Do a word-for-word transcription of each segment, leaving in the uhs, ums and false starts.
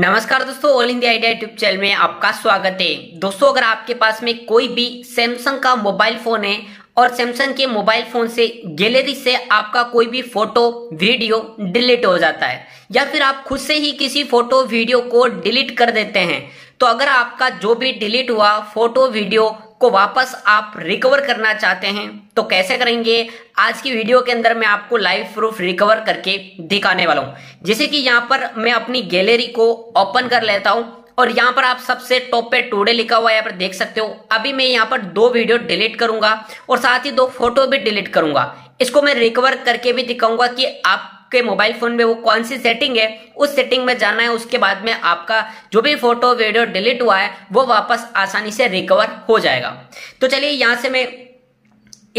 नमस्कार दोस्तों, all India idea YouTube channel में आपका स्वागत है। दोस्तों, अगर आपके पास में कोई भी सैमसंग का मोबाइल फोन है और सैमसंग के मोबाइल फोन से गैलरी से आपका कोई भी फोटो वीडियो डिलीट हो जाता है या फिर आप खुद से ही किसी फोटो वीडियो को डिलीट कर देते हैं, तो अगर आपका जो भी डिलीट हुआ फोटो वीडियो को वापस आप रिकवर करना चाहते हैं तो कैसे करेंगे, आज की वीडियो के अंदर मैं आपको लाइव प्रूफ रिकवर करके दिखाने वाला हूं। जैसे कि यहाँ पर मैं अपनी गैलरी को ओपन कर लेता हूं और यहाँ पर आप सबसे टॉप पे टुडे लिखा हुआ है, यहाँ पर देख सकते हो। अभी मैं यहाँ पर दो वीडियो डिलीट करूंगा और साथ ही दो फोटो भी डिलीट करूंगा। इसको मैं रिकवर करके भी दिखाऊंगा कि आपके मोबाइल फोन में वो कौन सी सेटिंग है, उस सेटिंग में जाना है। उसके बाद में आपका जो भी फोटो वीडियो डिलीट हुआ है वो वापस आसानी से रिकवर हो जाएगा। तो चलिए यहाँ से मैं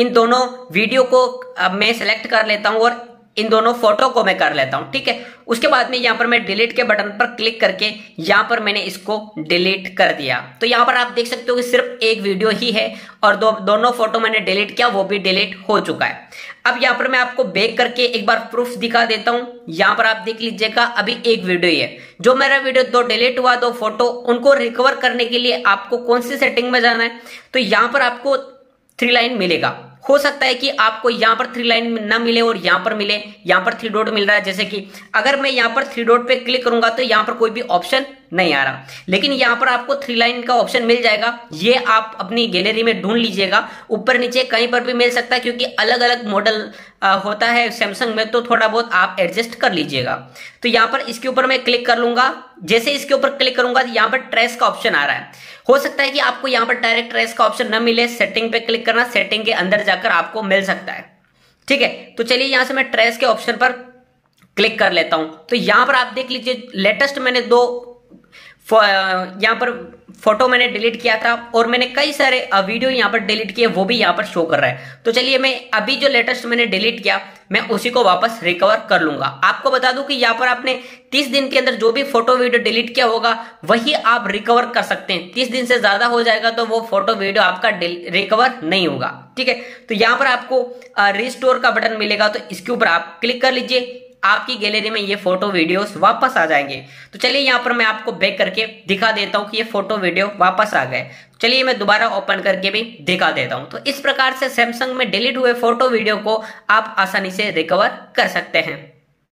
इन दोनों वीडियो को मैं सिलेक्ट कर लेता हूँ और इन दोनों फोटो को मैं कर लेता हूं, ठीक है। उसके बाद में यहाँ पर मैं डिलीट के बटन पर क्लिक करके यहाँ पर मैंने इसको डिलीट कर दिया। तो यहाँ पर आप देख सकते हो कि सिर्फ एक वीडियो ही है और दो दोनों फोटो मैंने डिलीट किया, वो भी डिलीट हो चुका है। अब यहाँ पर मैं आपको बैक करके एक बार प्रूफ दिखा देता हूँ। यहाँ पर आप देख लीजिएगा, अभी एक वीडियो ही है। जो मेरा वीडियो दो डिलीट हुआ, दो फोटो, उनको रिकवर करने के लिए आपको कौन सी सेटिंग में जाना है, तो यहाँ पर आपको थ्री लाइन मिलेगा। हो सकता है कि आपको यहाँ पर थ्री लाइन न मिले और यहाँ पर मिले, यहाँ पर थ्री डॉट मिल रहा है। जैसे कि अगर मैं यहाँ पर थ्री डॉट पे क्लिक करूंगा तो यहाँ पर कोई भी ऑप्शन नहीं आ रहा, लेकिन यहाँ पर आपको थ्री लाइन का ऑप्शन मिल जाएगा। ये आप अपनी गैलरी में ढूंढ लीजिएगा, ऊपर नीचे कहीं पर भी मिल सकता है, क्योंकि अलग अलग मॉडल होता है सैमसंग में, तो थोड़ा बहुत आप एडजस्ट कर लीजिएगा। तो यहाँ पर इसके ऊपर मैं क्लिक कर लूंगा। जैसे इसके ऊपर क्लिक करूंगा तो यहाँ पर ट्रेस का ऑप्शन आ रहा है। हो सकता है कि आपको यहाँ पर डायरेक्ट ट्रेस का ऑप्शन न मिले, सेटिंग पे क्लिक करना, सेटिंग के अंदर जाकर आपको मिल सकता है, ठीक है। तो चलिए यहाँ से मैं ट्रेस के ऑप्शन पर क्लिक कर लेता हूं। तो यहाँ पर आप देख लीजिए, लेटेस्ट मैंने दो यहाँ पर फोटो मैंने डिलीट किया था और मैंने कई सारे वीडियो यहाँ पर डिलीट किए, वो भी यहाँ पर शो कर रहा है। तो चलिए मैं अभी जो लेटेस्ट मैंने डिलीट किया मैं उसी को वापस रिकवर कर लूंगा। आपको बता दूं कि यहाँ पर आपने तीस दिन के अंदर जो भी फोटो वीडियो डिलीट किया होगा वही आप रिकवर कर सकते हैं। तीस दिन से ज्यादा हो जाएगा तो वो फोटो वीडियो आपका रिकवर नहीं होगा, ठीक है। तो यहाँ पर आपको रिस्टोर का बटन मिलेगा, तो इसके ऊपर आप क्लिक कर लीजिए, आपकी गैलरी में ये फोटो वीडियोस वापस आ जाएंगे। तो चलिए यहाँ पर मैं आपको बैक करके दिखा देता हूँ कि ये फोटो वीडियो वापस आ गए। चलिए मैं दोबारा ओपन करके भी दिखा देता हूँ। तो इस प्रकार से सैमसंग में डिलीट हुए फोटो वीडियो को आप आसानी से रिकवर कर सकते हैं।